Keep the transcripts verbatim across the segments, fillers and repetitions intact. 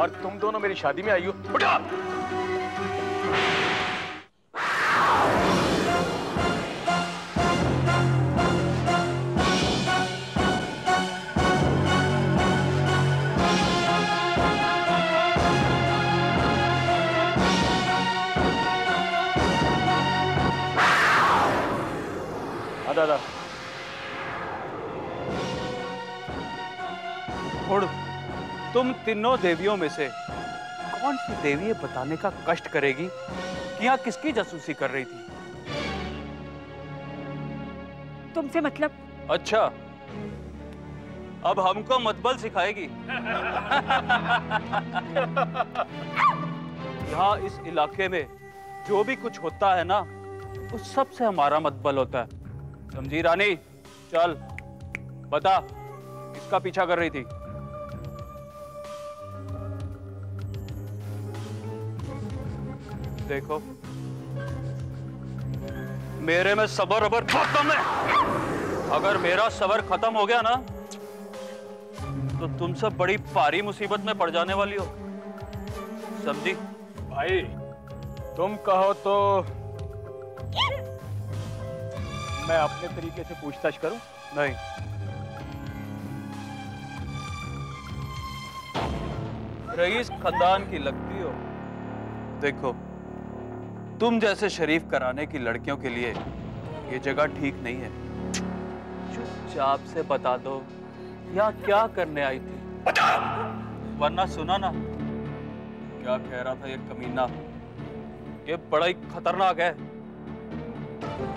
और तुम दोनों मेरी शादी में आई हो। उठा। दादा छोड़, तुम तीनों देवियों में से कौन सी देवी ये बताने का कष्ट करेगी कि यहाँ किसकी जासूसी कर रही थी? तुमसे मतलब? अच्छा, अब हमको मतबल सिखाएगी। यहाँ इस इलाके में जो भी कुछ होता है ना, उस सब से हमारा मतबल होता है। समझी रानी? चल बता, किसका पीछा कर रही थी? देखो मेरे में सबर अबर खत्म है। अगर मेरा सबर खत्म हो गया ना तो तुम सब बड़ी भारी मुसीबत में पड़ जाने वाली हो। समझी? भाई तुम कहो तो मैं अपने तरीके से पूछताछ करूं? नहीं, रईस खानदान की लगती हो। देखो तुम जैसे शरीफ कराने की लड़कियों के लिए ये जगह ठीक नहीं है। चुपचाप से बता दो यहाँ क्या करने आई थी, वरना सुना ना क्या कह रहा था ये कमीना, ये बड़ा ही खतरनाक है।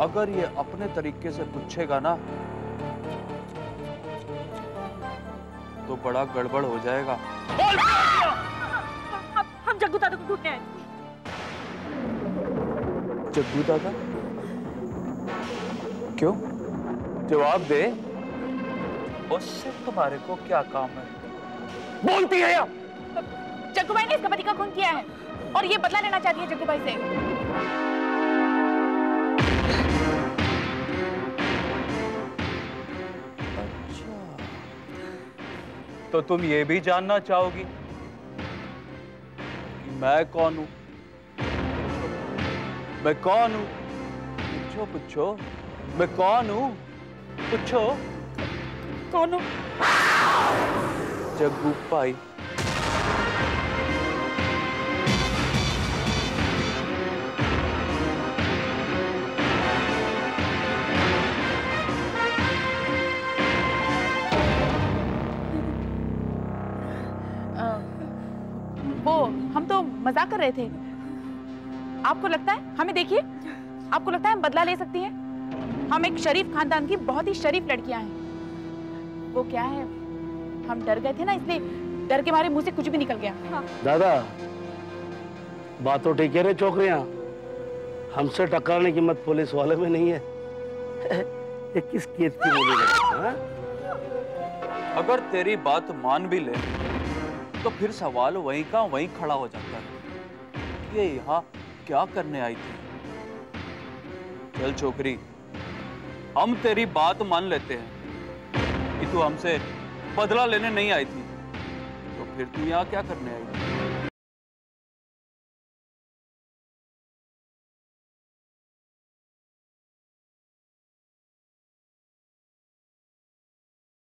अगर ये अपने तरीके से पूछेगा ना तो बड़ा गड़बड़ हो जाएगा। हम, हम जग्गू दादा को ढूंढने आए। जग्गू दादा? क्यों? जवाब दे, उससे तुम्हारे को क्या काम है? बोलती है या? जग्गू भाई ने इसका पति का खून किया है और ये बदला लेना चाहती है जग्गू भाई से। तो तुम ये भी जानना चाहोगी कि मैं कौन हूं? मैं कौन हूं? पूछो पूछो, मैं कौन हूं? पूछो कौन हूं? जग्गू भाई। मजाक कर रहे थे। आपको लगता है हमें, देखिए आपको लगता है हम बदला ले सकती हैं? हम एक शरीफ खानदान की बहुत ही शरीफ लड़कियां हैं। वो क्या है, हम डर गए थे ना, इसलिए डर के मारे मुंह से कुछ भी निकल गया। हाँ। दादा बात तो ठीक है रे चौकरिया, हमसे टकराने की मत, पुलिस वाले में नहीं है। ये किस केस की बोली है? अगर तेरी बात मान भी ले तो फिर सवाल वहीं का वहीं खड़ा हो जाता है, ये यहाँ क्या करने आई थी? चल छोकरी, हम तेरी बात मान लेते हैं कि तू हमसे बदला लेने नहीं आई थी, तो फिर तू यहाँ क्या करने आई थी?